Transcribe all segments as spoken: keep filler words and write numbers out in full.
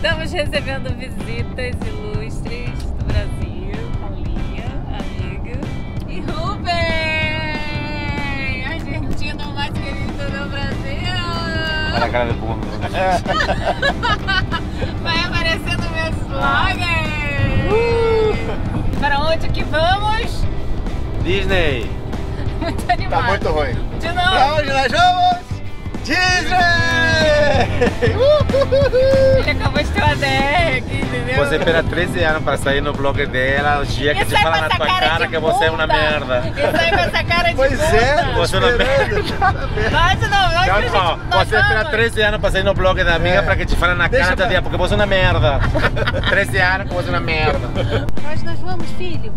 Estamos recebendo visitas ilustres do Brasil, Paulinha, amiga, e Rubem, argentino mais querido do Brasil. Olha a cara do povo. Vai aparecer no meu slogan. Uh! Para onde que vamos? Disney. Muito animado. Tá muito ruim. De novo. Para onde nós vamos? Disney! Uh! Ele acabou de ter uma deck, entendeu? Você espera treze anos para sair no blog dela, os dias que te fala na tua cara, cara que você é uma merda. Isso aí com essa cara de pois bunda. É, você é uma merda. Mas não, não, não, não. Você espera treze anos para sair no blog da amiga é. Para que te fala na cara, pra... porque você é uma merda. treze anos porque você é uma merda. Nós nós vamos, filho.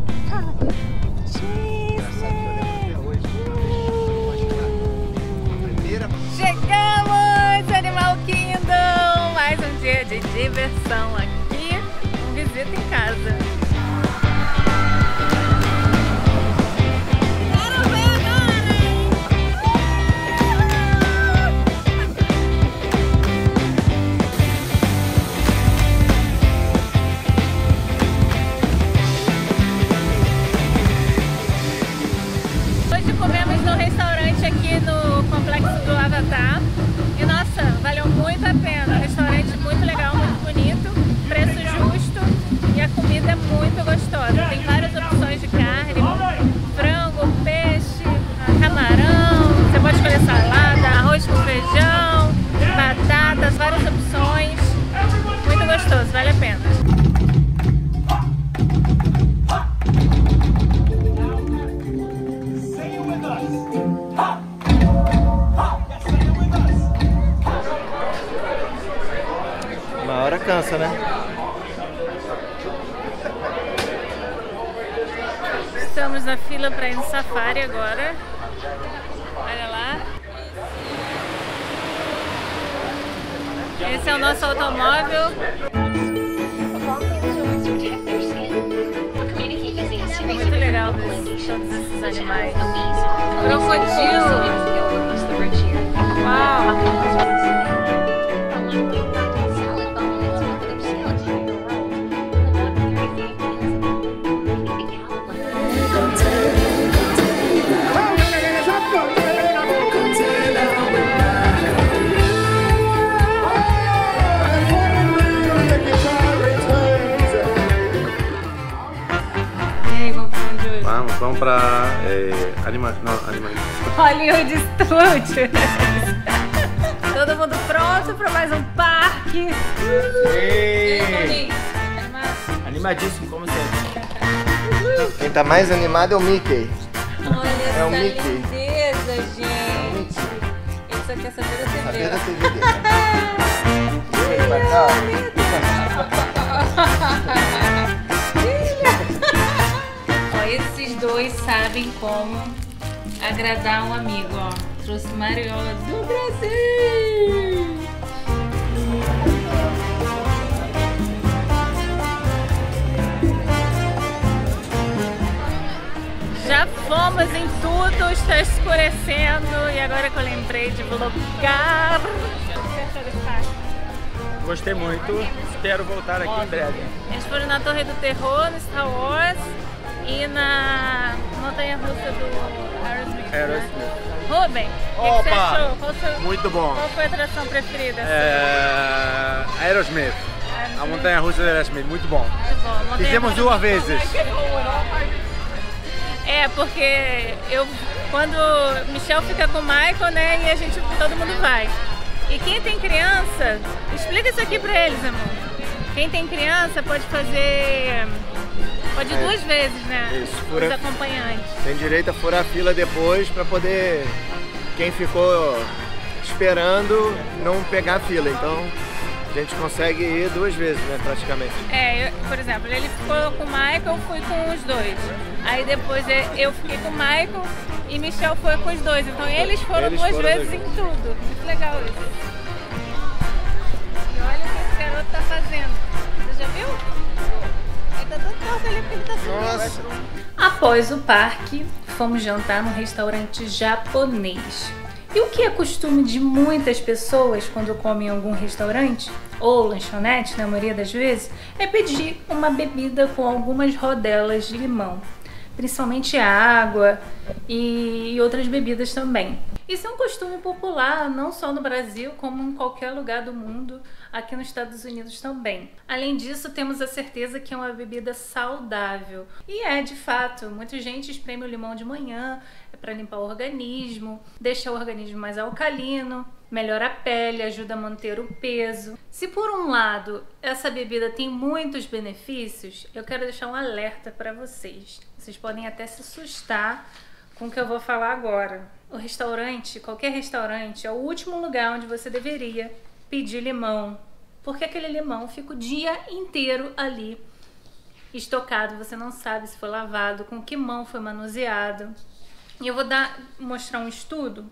Chegamos, Animal Kingdom! Mais um dia de diversão aqui, visita em casa. Quero ver agora! Hoje comemos no restaurante aqui no complexo do Avatar. E nossa, valeu muito a pena. Restaurante muito legal, muito bonito, preço justo e a comida é muito gostosa. Tem várias opções de carne, frango, peixe, camarão, você pode escolher salada, arroz com feijão, batatas, várias opções. Muito gostoso, vale a pena. Cansa, né? Estamos na fila para ir no safari agora. Olha lá. Esse é o nosso automóvel. Muito legal todos esses animais. Crocodilo. Uau! Vamos para eh, animais, não, animais. Hollywood Studios. Todo mundo pronto para mais um parque. Sim. Animadíssimo como sempre. Quem tá mais animado é o Mickey. Olha é o Mickey. Lindeza, gente. Isso aqui é saber da T V. Saber da T V dele. Esses dois sabem como agradar um amigo, ó. Trouxe Mariola do Brasil! Já fomos em tudo, está escurecendo e agora que eu lembrei de vlogar. Gostei muito, espero voltar aqui em breve. Eles foram na Torre do Terror, no Star Wars. E na montanha-russa do Aerosmith, Aerosmith. Né? Rubem, o que, que você achou? Qual foi, muito bom. Qual foi a atração preferida? É... Aerosmith. Aerosmith. A montanha-russa do Aerosmith, muito bom. Muito bom. Fizemos duas vezes. É, porque eu, quando o Michel fica com o Michael, né, e a gente, todo mundo vai. E quem tem criança, explica isso aqui pra eles, amor. Quem tem criança pode fazer... Pode é. duas vezes, né? Isso, fura... Os acompanhantes. Tem direito a furar a fila depois para poder quem ficou esperando não pegar a fila. Então a gente consegue ir duas vezes, né? Praticamente. É, eu, por exemplo, ele ficou com o Michael, eu fui com os dois. Aí depois eu fiquei com o Michael e Michel foi com os dois. Então eles foram eles duas foram vezes dois. Em tudo. Muito legal isso. E olha o que esse garoto tá fazendo. Você já viu? Após o parque, fomos jantar num restaurante japonês. E o que é costume de muitas pessoas quando comem em algum restaurante? ou lanchonete, na maioria das vezes, é pedir uma bebida com algumas rodelas de limão, principalmente água e outras bebidas também. Isso é um costume popular não só no Brasil, como em qualquer lugar do mundo, aqui nos Estados Unidos também. Além disso, temos a certeza que é uma bebida saudável. E é, de fato, muita gente espreme o limão de manhã, é para limpar o organismo, deixa o organismo mais alcalino, melhora a pele, ajuda a manter o peso. Se por um lado essa bebida tem muitos benefícios, eu quero deixar um alerta para vocês. Vocês podem até se assustar com o que eu vou falar agora. O restaurante, qualquer restaurante, é o último lugar onde você deveria pedir limão, porque aquele limão fica o dia inteiro ali estocado, você não sabe se foi lavado, com que mão foi manuseado. E eu vou dar, mostrar um estudo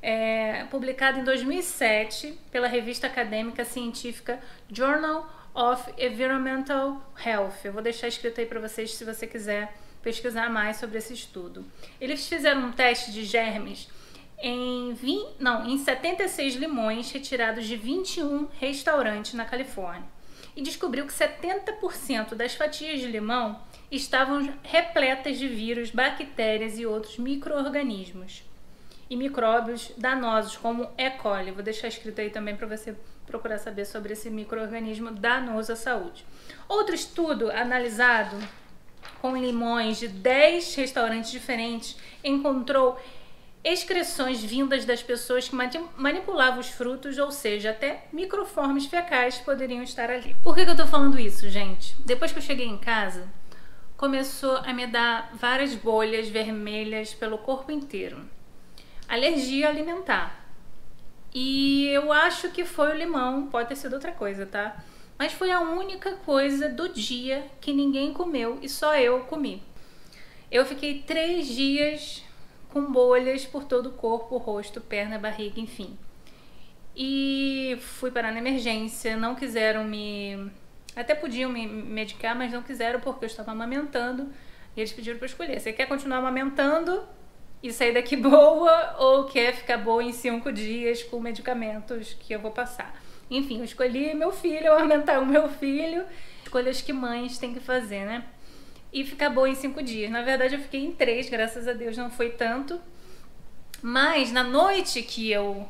é, publicado em dois mil e sete pela revista acadêmica científica Journal of Environmental Health. Eu vou deixar escrito aí para vocês se você quiser pesquisar mais sobre esse estudo. Eles fizeram um teste de germes em, vinte, não, em setenta e seis limões retirados de vinte e um restaurantes na Califórnia e descobriu que setenta por cento das fatias de limão estavam repletas de vírus, bactérias e outros micro-organismos e micróbios danosos como E. coli. Vou deixar escrito aí também para você procurar saber sobre esse micro-organismo danoso à saúde. Outro estudo analisado com limões de dez restaurantes diferentes, encontrou excreções vindas das pessoas que manipulavam os frutos, ou seja, até microformes fecais poderiam estar ali. Por que que eu tô falando isso, gente? Depois que eu cheguei em casa, começou a me dar várias bolhas vermelhas pelo corpo inteiro. Alergia alimentar. E eu acho que foi o limão, pode ter sido outra coisa, tá? Mas foi a única coisa do dia que ninguém comeu e só eu comi. Eu fiquei três dias com bolhas por todo o corpo, rosto, perna, barriga, enfim. E fui parar na emergência, não quiseram me... Até podiam me medicar, mas não quiseram porque eu estava amamentando. E eles pediram para eu escolher, você quer continuar amamentando e sair daqui boa ou quer ficar boa em cinco dias com medicamentos que eu vou passar? Enfim, eu escolhi meu filho, eu amamentar o meu filho. Escolhas que mães têm que fazer, né? E ficar boa em cinco dias. Na verdade, eu fiquei em três, graças a Deus, não foi tanto. Mas na noite que eu,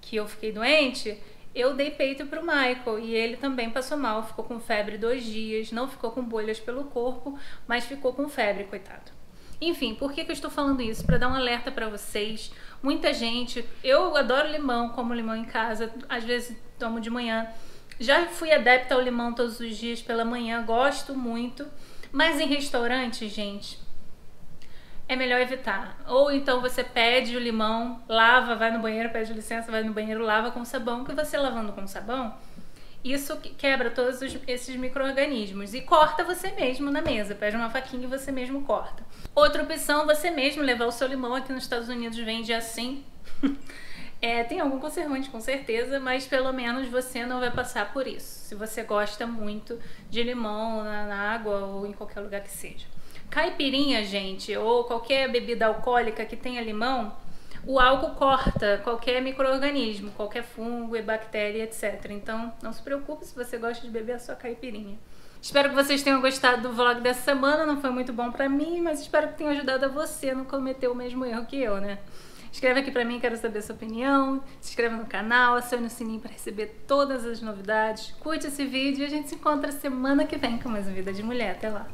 que eu fiquei doente, eu dei peito pro Michael. E ele também passou mal, ficou com febre dois dias. Não ficou com bolhas pelo corpo, mas ficou com febre, coitado. Enfim, por que que eu estou falando isso? Para dar um alerta para vocês. Muita gente... Eu adoro limão, como limão em casa. Às vezes tomo de manhã. Já fui adepta ao limão todos os dias pela manhã. Gosto muito. Mas em restaurante, gente, é melhor evitar. Ou então você pede o limão, lava, vai no banheiro, pede licença, vai no banheiro, lava com sabão. Que você lavando com sabão, isso quebra todos os, esses micro-organismos e corta você mesmo na mesa. Pede uma faquinha e você mesmo corta. Outra opção, você mesmo levar o seu limão. Aqui nos Estados Unidos vende assim. É, tem algum conservante, com certeza, mas pelo menos você não vai passar por isso. Se você gosta muito de limão na, na água ou em qualquer lugar que seja. Caipirinha, gente, ou qualquer bebida alcoólica que tenha limão, o álcool corta qualquer micro-organismo, qualquer fungo e bactéria, etcétera. Então, não se preocupe se você gosta de beber a sua caipirinha. Espero que vocês tenham gostado do vlog dessa semana. Não foi muito bom pra mim, mas espero que tenha ajudado a você a não cometer o mesmo erro que eu, né? Escreve aqui pra mim, quero saber a sua opinião. Se inscreva no canal, acione o sininho pra receber todas as novidades. Curte esse vídeo e a gente se encontra semana que vem com mais um Vida de Mulher. Até lá!